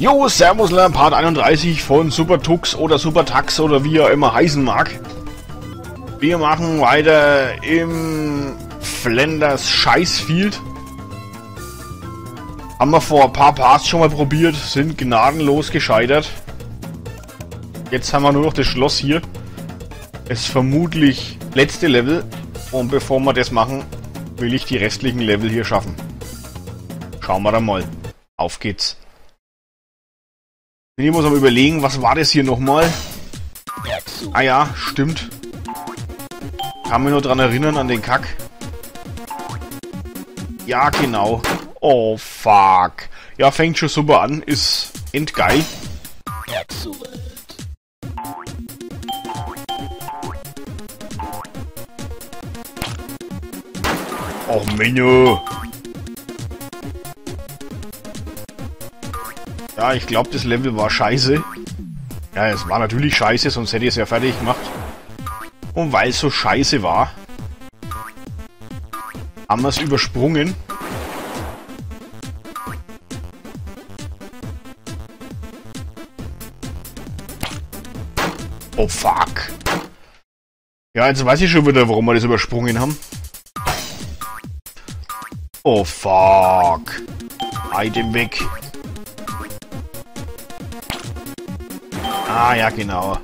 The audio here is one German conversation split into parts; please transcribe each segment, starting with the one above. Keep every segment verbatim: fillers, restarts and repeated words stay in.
Jo, servus, Part einunddreißig von Super Tux oder Super Tux oder wie er immer heißen mag. Wir machen weiter im Flanders Ice Field. Haben wir vor ein paar Parts schon mal probiert, sind gnadenlos gescheitert. Jetzt haben wir nur noch das Schloss hier. Das ist vermutlich letzte Level. Und bevor wir das machen, will ich die restlichen Level hier schaffen. Schauen wir dann mal. Auf geht's. Ich muss aber überlegen, was war das hier nochmal? Ah ja, stimmt. Kann mich nur dran erinnern, an den Kack. Ja, genau. Oh, fuck. Ja, fängt schon super an. Ist endgeil. Oh, Menno. Ja, ich glaube, das Level war scheiße. Ja, es war natürlich scheiße, sonst hätte ich es ja fertig gemacht. Und weil es so scheiße war, haben wir es übersprungen. Oh, fuck. Ja, jetzt weiß ich schon wieder, warum wir das übersprungen haben. Oh, fuck. Item weg. Ah, ja, genau.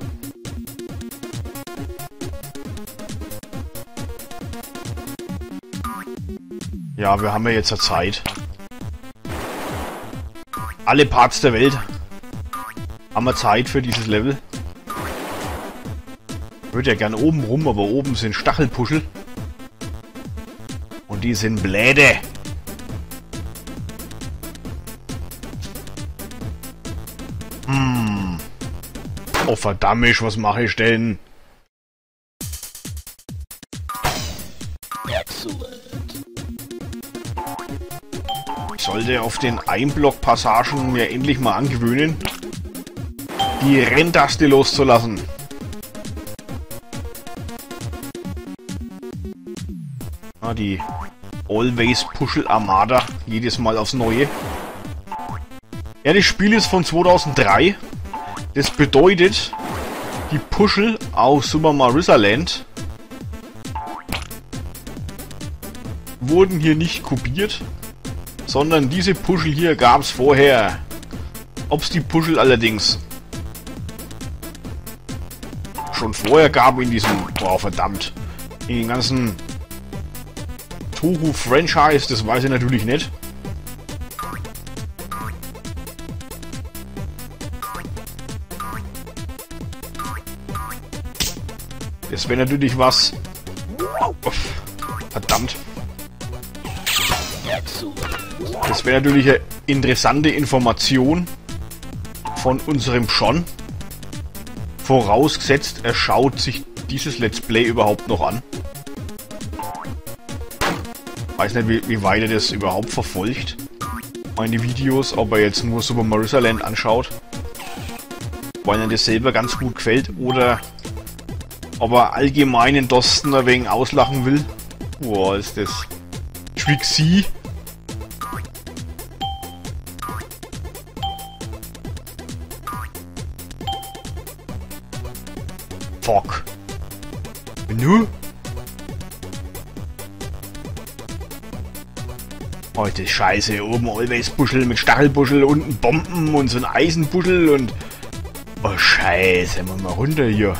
Ja, wir haben ja jetzt Zeit. Alle Parts der Welt haben wir Zeit für dieses Level. Ich würde ja gern oben rum, aber oben sind Stachelpuschel. Und die sind bläde. Hm. Oh, verdammt, was mache ich denn? Ich sollte auf den Einblock-Passagen mir endlich mal angewöhnen, die Renntaste loszulassen. Ah, die Always-Puschel-Armada, jedes Mal aufs Neue. Ja, das Spiel ist von zweitausenddrei. Das bedeutet, die Puschel aus Super Mario Land wurden hier nicht kopiert, sondern diese Puschel hier gab es vorher. Ob es die Puschel allerdings schon vorher gab in diesem, boah, verdammt, in den ganzen Toru-Franchise, das weiß ich natürlich nicht. Das wäre natürlich was. Verdammt. Das wäre natürlich eine interessante Information von unserem Schon. Vorausgesetzt, er schaut sich dieses Let's Play überhaupt noch an. Weiß nicht, wie, wie weit er das überhaupt verfolgt. Meine Videos, ob er jetzt nur Super Mario Land anschaut, weil er das selber ganz gut gefällt, oder ob er allgemeinen Dosten ein wenig auslachen will. Boah, ist das Tricksy. Fuck. Menü? Heute oh, scheiße, oben Always-Buschel mit Stachelbuschel, unten Bomben und so ein Eisenbuschel und... Oh scheiße, machen wir mal runter hier.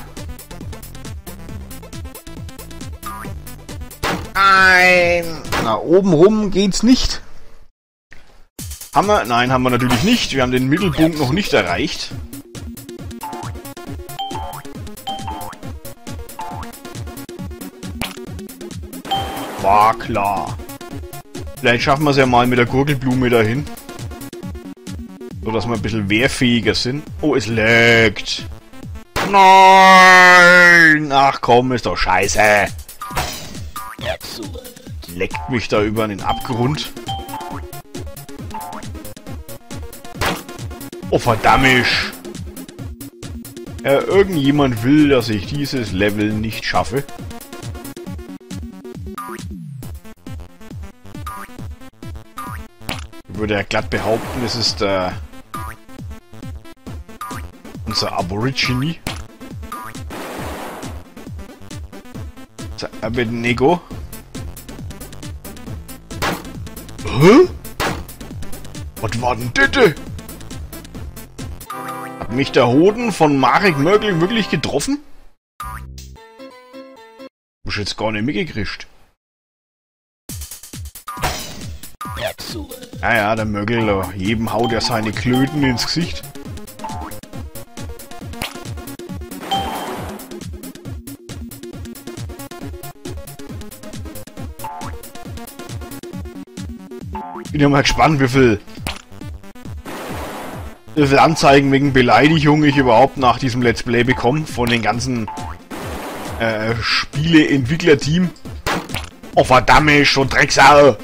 Nein! Na, oben rum geht's nicht. Haben wir? Nein, haben wir natürlich nicht. Wir haben den Mittelpunkt noch nicht erreicht. War klar. Vielleicht schaffen wir es ja mal mit der Gurgelblume dahin. So, dass wir ein bisschen wehrfähiger sind. Oh, es laggt. Nein! Ach komm, ist doch scheiße. Leckt mich da über den Abgrund. Oh, verdammt. Ja, irgendjemand will, dass ich dieses Level nicht schaffe. Ich würde ja glatt behaupten, es ist der unser Aborigine. Unser Abednego. Hä? Was war denn das? Hat mich der Hoden von Marek Mörgel wirklich getroffen? Hab ich jetzt gar nicht mitgekriegt. Ja, ja, der Mögel, jedem haut er seine Klöten ins Gesicht. Bin ja mal gespannt, wie viel, wie viel Anzeigen wegen Beleidigung ich überhaupt nach diesem Let's Play bekomme von den ganzen äh, Spiele-Entwickler-Team. Oh verdammt, schon Drecksau!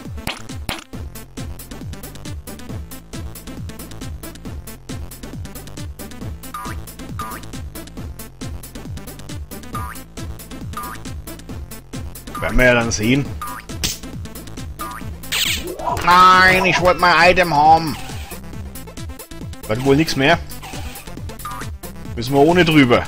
Werden wir ja dann sehen. Nein, ich wollte mein Item haben. Wird wohl nichts mehr. Müssen wir ohne drüber.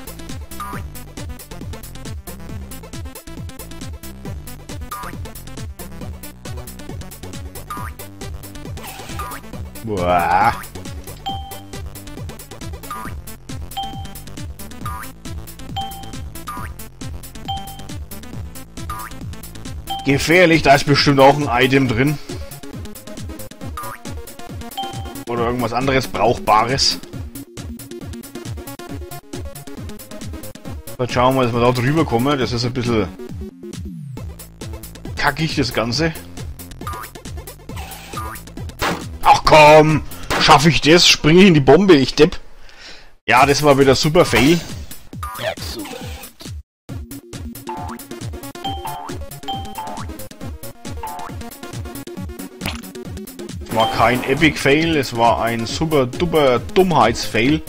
Boah. Gefährlich, da ist bestimmt auch ein Item drin. Oder irgendwas anderes Brauchbares. Jetzt schauen wir, dass wir da drüber kommen. Das ist ein bisschen kackig, das Ganze. Ach komm! Schaffe ich das? Springe ich in die Bombe, ich Depp. Ja, das war wieder super fail. War kein Epic Fail, es war ein super duper Dummheitsfail.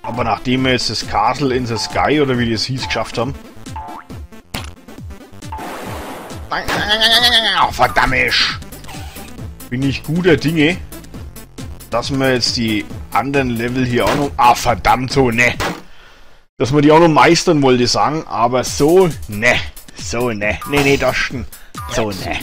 Aber nachdem wir jetzt das Castle in the Sky oder wie das hieß geschafft haben. Oh, verdammt! Bin ich guter Dinge, dass wir jetzt die anderen Level hier auch noch. Ah verdammt so, ne! Dass man die auch noch meistern wollte, sagen, aber so, ne, so, ne, ne, ne, das stimmt, so, ne.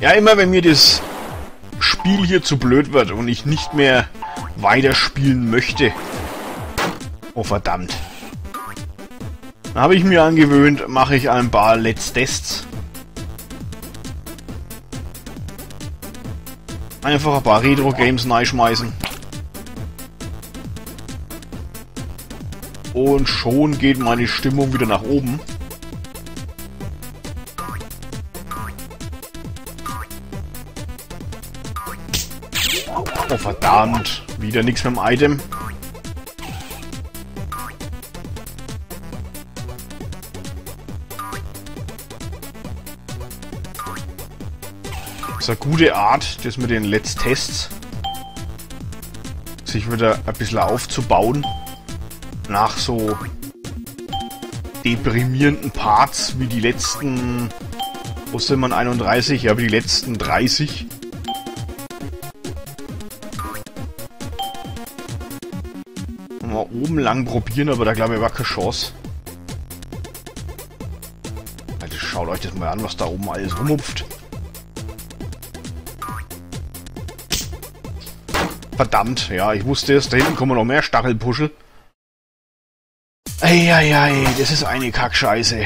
Ja, immer wenn mir das Spiel hier zu blöd wird und ich nicht mehr weiterspielen möchte. Oh verdammt. Da habe ich mir angewöhnt, mache ich ein paar Let's Tests. Einfach ein paar Retro-Games reinschmeißen. Und schon geht meine Stimmung wieder nach oben. Oh verdammt. Wieder nichts mit dem Item. Das ist eine gute Art, das mit den Let's Tests sich wieder ein bisschen aufzubauen nach so deprimierenden Parts wie die letzten, wo sind wir, einunddreißig? Ja, wie die letzten dreißig. Mal oben lang probieren, aber da glaube ich war keine Chance. Alter, schaut euch das mal an, was da oben alles rumhupft. Verdammt, ja, ich wusste es. Da hinten kommen noch mehr Stachelpuschel. Eieiei, das ist eine Kackscheiße.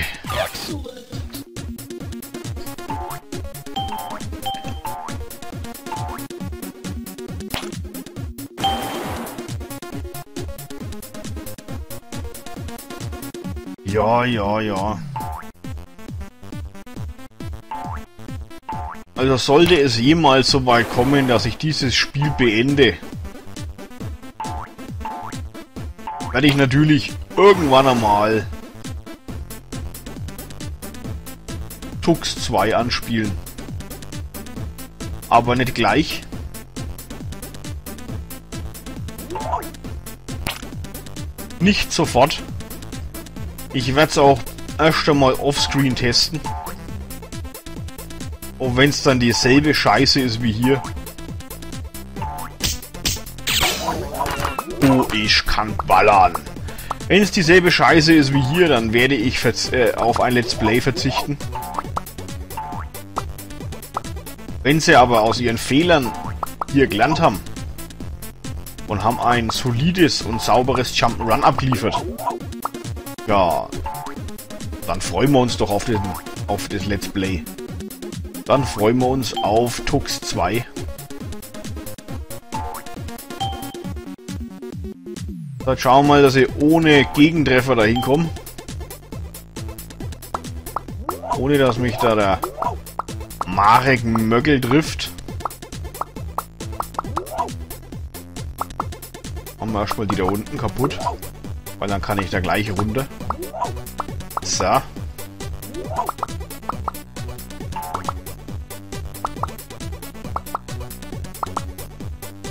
Ja, ja, ja. Also sollte es jemals so weit kommen, dass ich dieses Spiel beende, werde ich natürlich irgendwann einmal Tux zwei anspielen. Aber nicht gleich. Nicht sofort. Ich werde es auch erst einmal offscreen testen. Und wenn es dann dieselbe Scheiße ist wie hier. Oh, ich kann ballern. Wenn es dieselbe Scheiße ist wie hier, dann werde ich äh, auf ein Let's Play verzichten. Wenn sie aber aus ihren Fehlern hier gelernt haben und haben ein solides und sauberes Jump'n'Run abgeliefert, ja, dann freuen wir uns doch auf, den, auf das Let's Play. Dann freuen wir uns auf Tux zwei. Dann schauen wir mal, dass ich ohne Gegentreffer da hinkomme. Ohne, dass mich da der Marek Möckel trifft. Machen wir erstmal die da unten kaputt. Weil dann kann ich da gleich runter. So.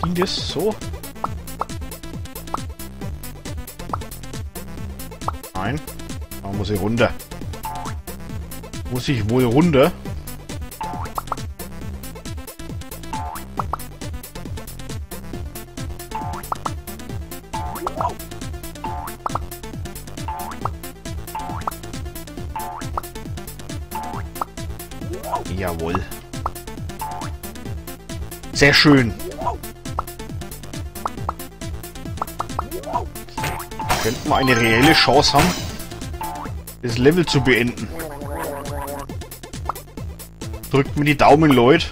Ging das so? Nein. Da muss ich runter. Muss ich wohl runter? Jawohl. Sehr schön. Könnten wir eine reelle Chance haben, das Level zu beenden. Drückt mir die Daumen, Leute.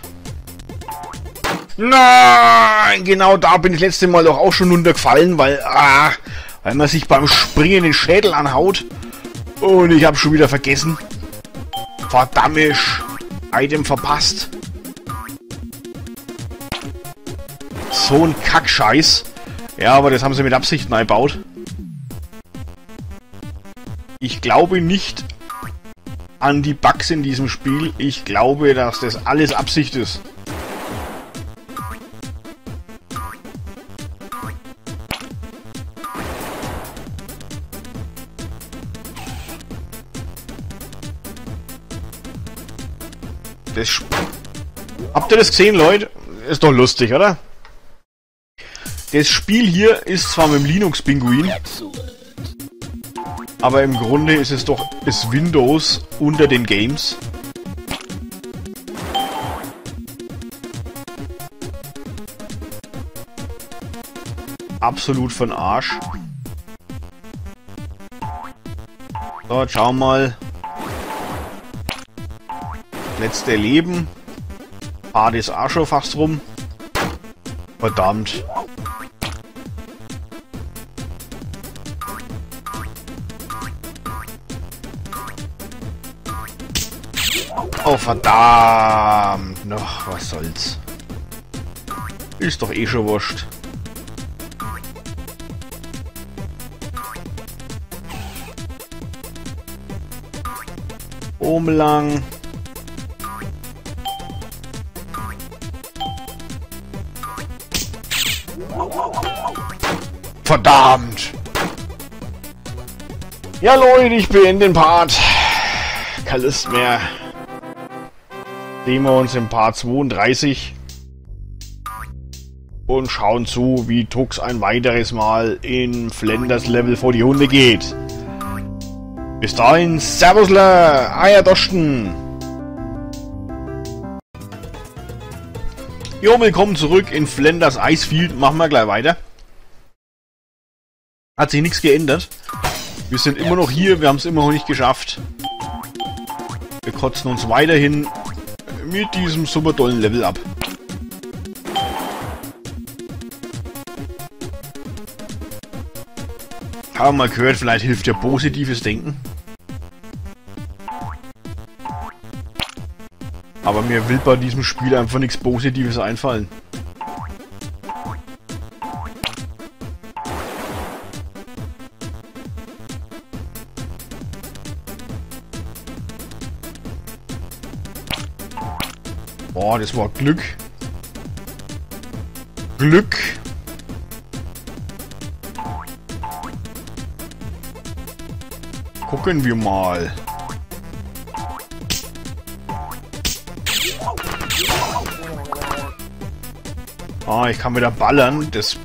Nein, genau da bin ich das letzte Mal doch auch schon runtergefallen, weil, ah, weil man sich beim Springen den Schädel anhaut. Und ich habe schon wieder vergessen. Verdammt, Item verpasst. So ein Kackscheiß. Ja, aber das haben sie mit Absicht eingebaut. Ich glaube nicht an die Bugs in diesem Spiel. Ich glaube, dass das alles Absicht ist. Das Sp Habt ihr das gesehen, Leute? Ist doch lustig, oder? Das Spiel hier ist zwar mit dem Linux-Pinguin, aber im Grunde ist es doch ist Windows unter den Games. Absolut von Arsch. So, jetzt schauen wir mal. Letzte Leben. Ah, das Arsch schon fast rum. Verdammt. Oh, verdammt. Noch, was soll's. Ist doch eh schon wurscht. Umlang. Verdammt. Ja, Leute, ich beende den Part. Keine Lust mehr. Sehen wir uns im Part zweiunddreißig und schauen zu, wie Tux ein weiteres Mal in Flanders Level vor die Hunde geht. Bis dahin, Servusler, Eierdosten. Jo, willkommen zurück in Flanders Ice Field. Machen wir gleich weiter. Hat sich nichts geändert. Wir sind immer noch hier, wir haben es immer noch nicht geschafft. Wir kotzen uns weiterhin mit diesem super tollen Level ab. Haben wir mal gehört, vielleicht hilft ja positives Denken. Aber mir will bei diesem Spiel einfach nichts Positives einfallen. Boah, das war Glück. Glück. Gucken wir mal. Ah, ich kann wieder ballern. Das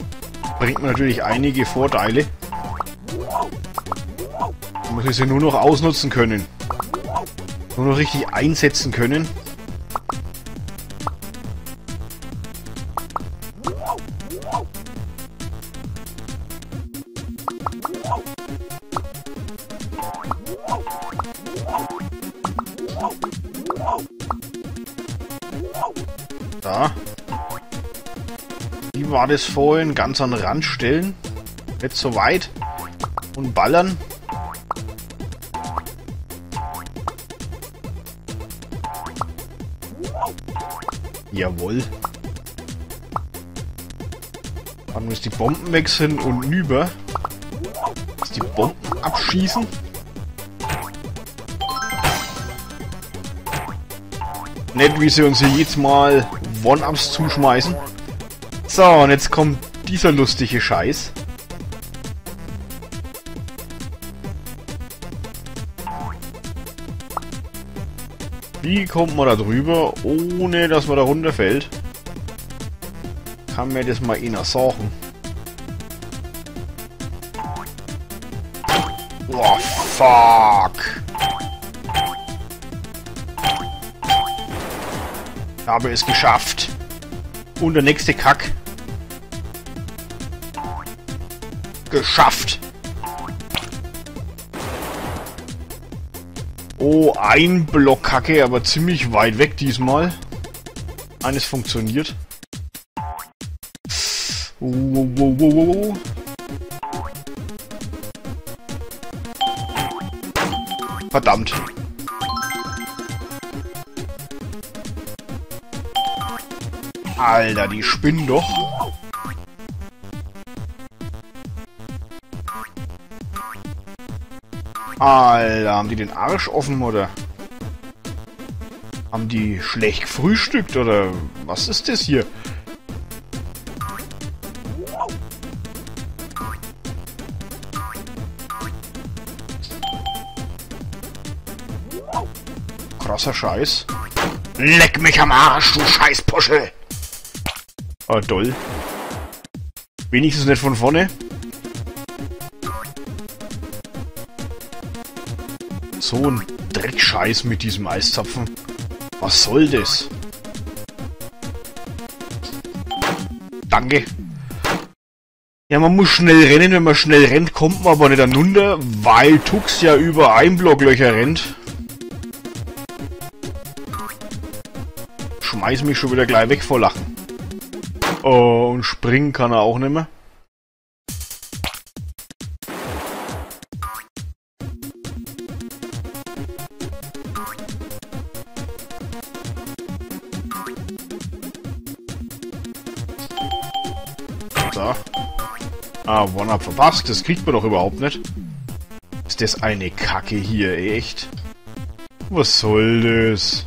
bringt mir natürlich einige Vorteile. Ich muss es ja nur noch ausnutzen können. Nur noch richtig einsetzen können. Da. Wie war das vorhin? Ganz an den Rand stellen. Nicht so weit. Und ballern. Jawohl. Dann müssen die Bomben weg sind und über. Dass die Bomben abschießen. Nett, wie sie uns hier jedes Mal One-Ups zuschmeißen. So, und jetzt kommt dieser lustige Scheiß. Wie kommt man da drüber, ohne dass man da runterfällt? Kann mir das mal einer sagen. Oh, fuck. Ich habe es geschafft. Und der nächste Kack. Geschafft. Oh, ein Block Kacke, aber ziemlich weit weg diesmal. Eines funktioniert. Oh, oh, oh, oh, oh. Verdammt. Alter, die spinnen doch. Alter, haben die den Arsch offen, oder? Haben die schlecht gefrühstückt, oder? Was ist das hier? Krasser Scheiß. Leck mich am Arsch, du Scheißpuschel! Ah, toll. Wenigstens nicht von vorne. So ein Dreckscheiß mit diesem Eiszapfen. Was soll das? Danke. Ja, man muss schnell rennen. Wenn man schnell rennt, kommt man aber nicht anunter, weil Tux ja über Einblocklöcher rennt. Schmeiß mich schon wieder gleich weg vor Lachen. Oh, und springen kann er auch nicht mehr. So. Ah, One-Up verpasst. Das kriegt man doch überhaupt nicht. Ist das eine Kacke hier, echt? Was soll das?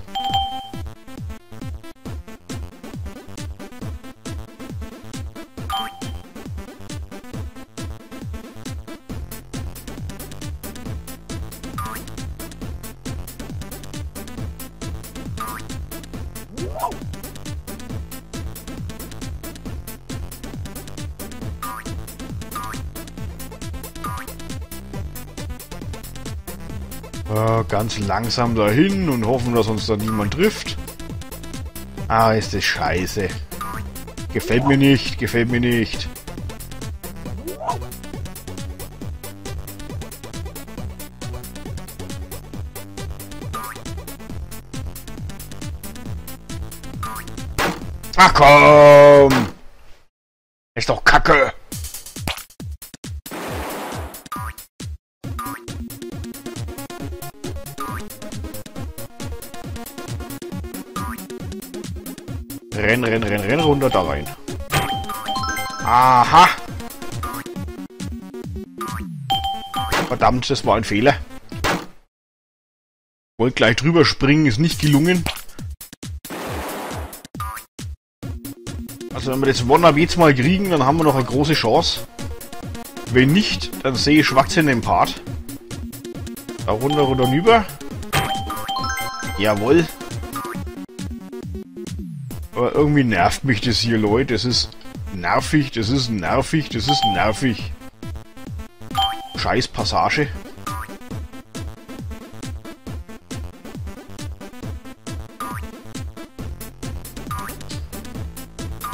Ganz langsam dahin und hoffen, dass uns da niemand trifft. Ah, ist das scheiße. Gefällt mir nicht, gefällt mir nicht. Ach komm! Ist doch Kacke! Renn, renn, renn, renn, runter da rein. Aha! Verdammt, das war ein Fehler. Wollte gleich drüber springen, ist nicht gelungen. Also wenn wir das Wannabe jetzt mal kriegen, dann haben wir noch eine große Chance. Wenn nicht, dann sehe ich schwarz in dem Part. Da runter, runter, rüber. Jawohl. Aber irgendwie nervt mich das hier, Leute. Das ist nervig, das ist nervig, das ist nervig. Scheiß Passage.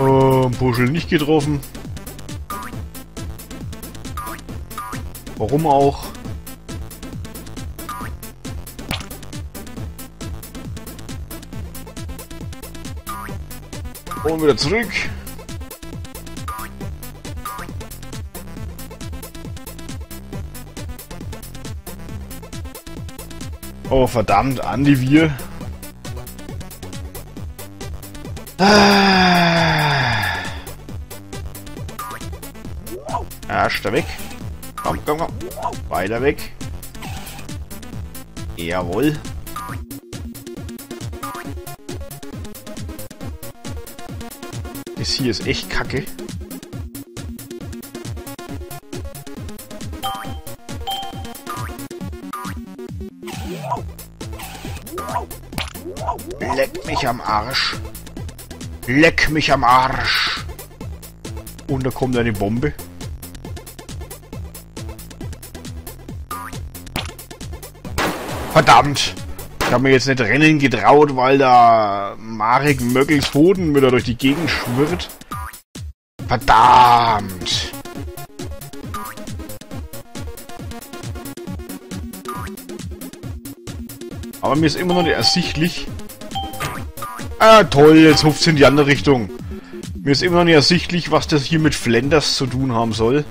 Ähm, Puschel nicht getroffen. Warum auch? Und wieder zurück. Oh, verdammt, an die wir. Arsch, da weg. Komm, komm, komm. Weiter weg. Jawohl. Das hier ist echt kacke. Leck mich am Arsch. Leck mich am Arsch. Und da kommt eine Bombe. Verdammt. Ich habe mir jetzt nicht rennen getraut, weil da Marek Möckels Hoden wieder durch die Gegend schwirrt. Verdammt! Aber mir ist immer noch nicht ersichtlich... Ah, toll, jetzt hupft's in die andere Richtung. Mir ist immer noch nicht ersichtlich, was das hier mit Flanders zu tun haben soll.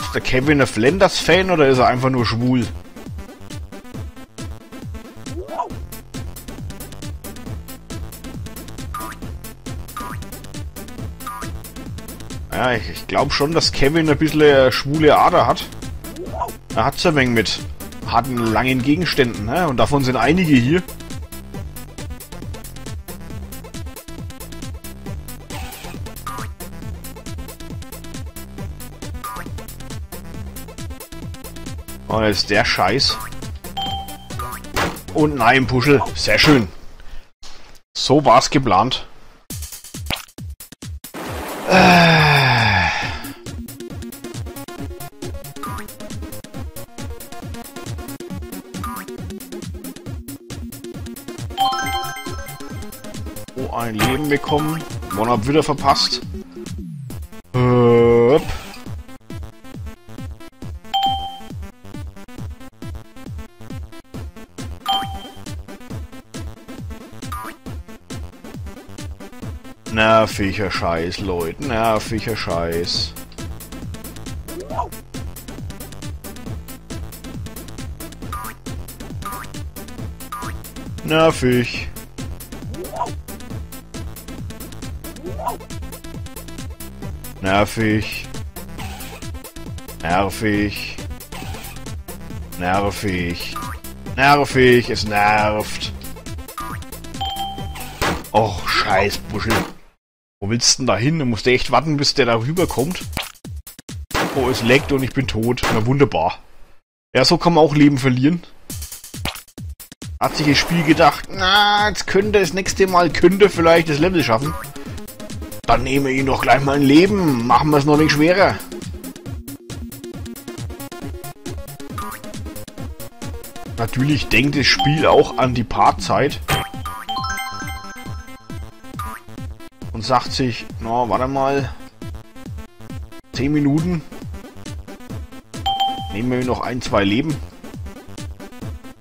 Ist der Kevin ein Flanders-Fan oder ist er einfach nur schwul? Ja, ich, ich glaube schon, dass Kevin ein bisschen eine schwule Ader hat. Er hat so eine Menge mit harten, langen Gegenständen, ne? Und davon sind einige hier. Oh, das ist der Scheiß. Und nein, Puschel. Sehr schön. So war's geplant. Oh, ein Leben bekommen. One-Up wieder verpasst. Höp. Nerviger Scheiß, Leute. Nerviger Scheiß. Nervig. Nervig. Nervig. Nervig. Nervig. Es nervt. Och, scheiß Buschel. Wo willst du denn da hin? Du musst echt warten, bis der da rüberkommt. Oh, es leckt und ich bin tot. Na wunderbar. Ja, so kann man auch Leben verlieren. Hat sich das Spiel gedacht, na, jetzt könnte das nächste Mal, könnte vielleicht das Level schaffen. Dann nehmen wir ihn doch gleich mal ein Leben. Machen wir es noch nicht schwerer. Natürlich denkt das Spiel auch an die Partzeit. Und sagt sich, na, warte mal. zehn Minuten. Nehmen wir ihm noch ein, zwei Leben.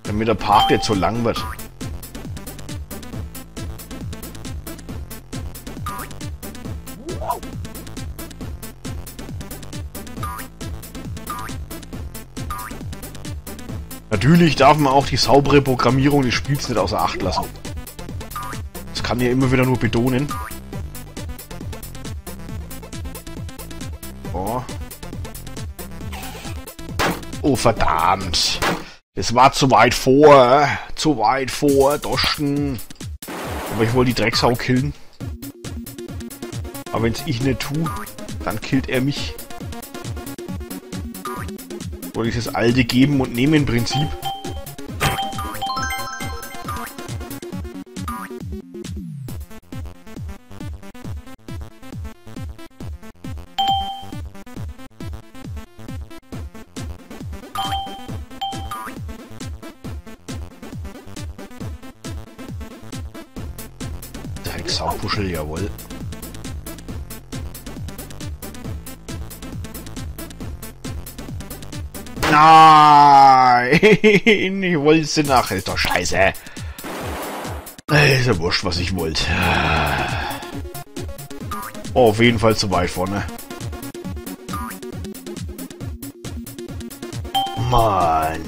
Damit der Part jetzt so lang wird. Natürlich darf man auch die saubere Programmierung des Spiels nicht außer Acht lassen. Das kann ja immer wieder nur betonen. Oh, oh verdammt. Das war zu weit vor. Zu weit vor, Doschen. Aber ich wollte die Drecksau killen. Aber wenn es ich nicht tue, dann killt er mich. Wollte ich das alte Geben und Nehmen Prinzip. Drecksaupuschel, jawohl. Nein, ich wollte sie nachher. Ist doch scheiße. Ist ja wurscht, was ich wollte. Oh, auf jeden Fall zu weit vorne. Mann.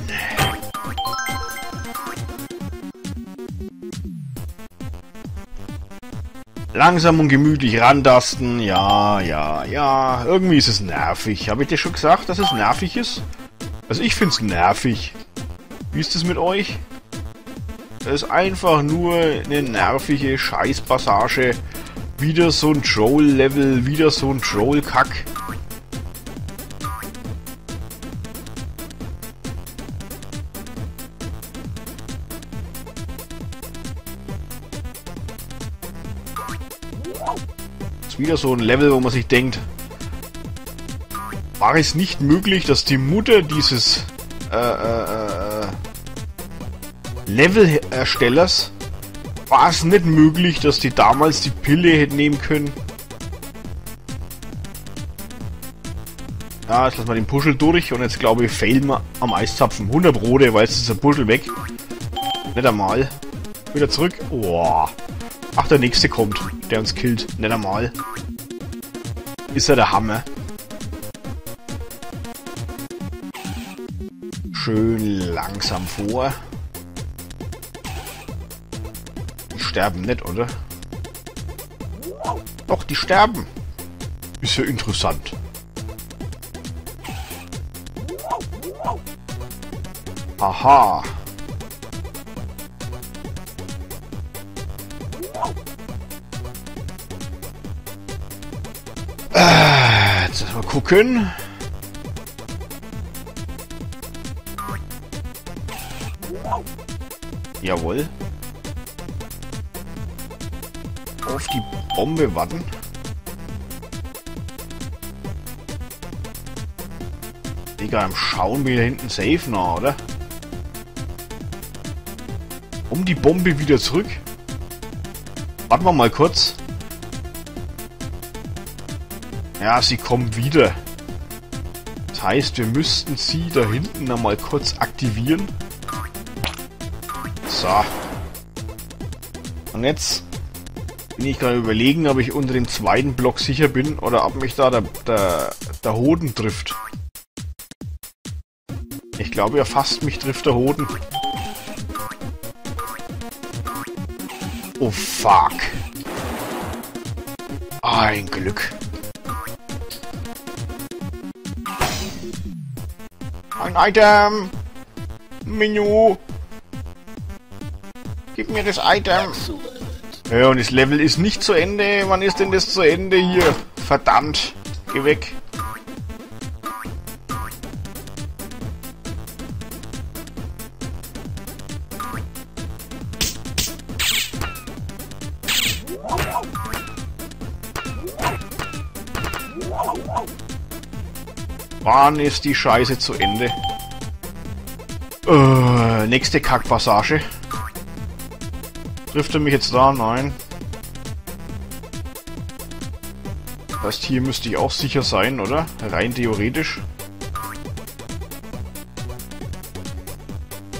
Langsam und gemütlich rantasten. Ja, ja, ja. Irgendwie ist es nervig. Habe ich dir schon gesagt, dass es nervig ist? Also ich find's nervig. Wie ist es mit euch? Das ist einfach nur eine nervige Scheißpassage. Wieder so ein Troll-Level, wieder so ein Troll-Kack. Ist wieder so ein Level, wo man sich denkt... War es nicht möglich, dass die Mutter dieses äh, äh, äh, Level-Erstellers, war es nicht möglich, dass die damals die Pille hätte nehmen können? Ja, jetzt lassen wir den Puschel durch und jetzt glaube ich, failen wir am Eiszapfen. hundert Brote, weil jetzt ist der Puschel weg. Nicht einmal. Wieder zurück. Oh. Ach, der nächste kommt, der uns killt. Nicht einmal. Ist ja der Hammer. Schön langsam vor. Die sterben nicht, oder? Doch, die sterben. Ist ja interessant. Aha. Äh, jetzt mal gucken. Jawohl. Auf die Bombe warten. Digga, im Schauen bin ich da hinten safe nah, oder? Um die Bombe wieder zurück. Warten wir mal kurz. Ja, sie kommen wieder. Das heißt, wir müssten sie da hinten einmal kurz aktivieren. Und jetzt bin ich gerade überlegen, ob ich unter dem zweiten Block sicher bin oder ob mich da der, der, der Hoden trifft. Ich glaube, ja, fast mich trifft der Hoden. Oh fuck. Ein Glück. Ein Item. Menü. Gib mir das Item. Ja, und das Level ist nicht zu Ende. Wann ist denn das zu Ende hier? Verdammt. Geh weg. Wann ist die Scheiße zu Ende? Äh, nächste Kackpassage. Trifft er mich jetzt da? Nein. Das heißt, hier müsste ich auch sicher sein, oder? Rein theoretisch.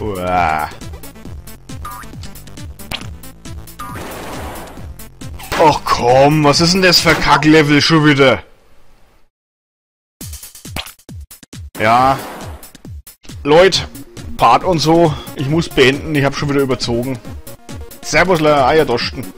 Uah. Och komm, was ist denn das für Kacklevel schon wieder? Ja. Leute, Part und so. Ich muss beenden, ich habe schon wieder überzogen. Servus, Leute, Eierdosten.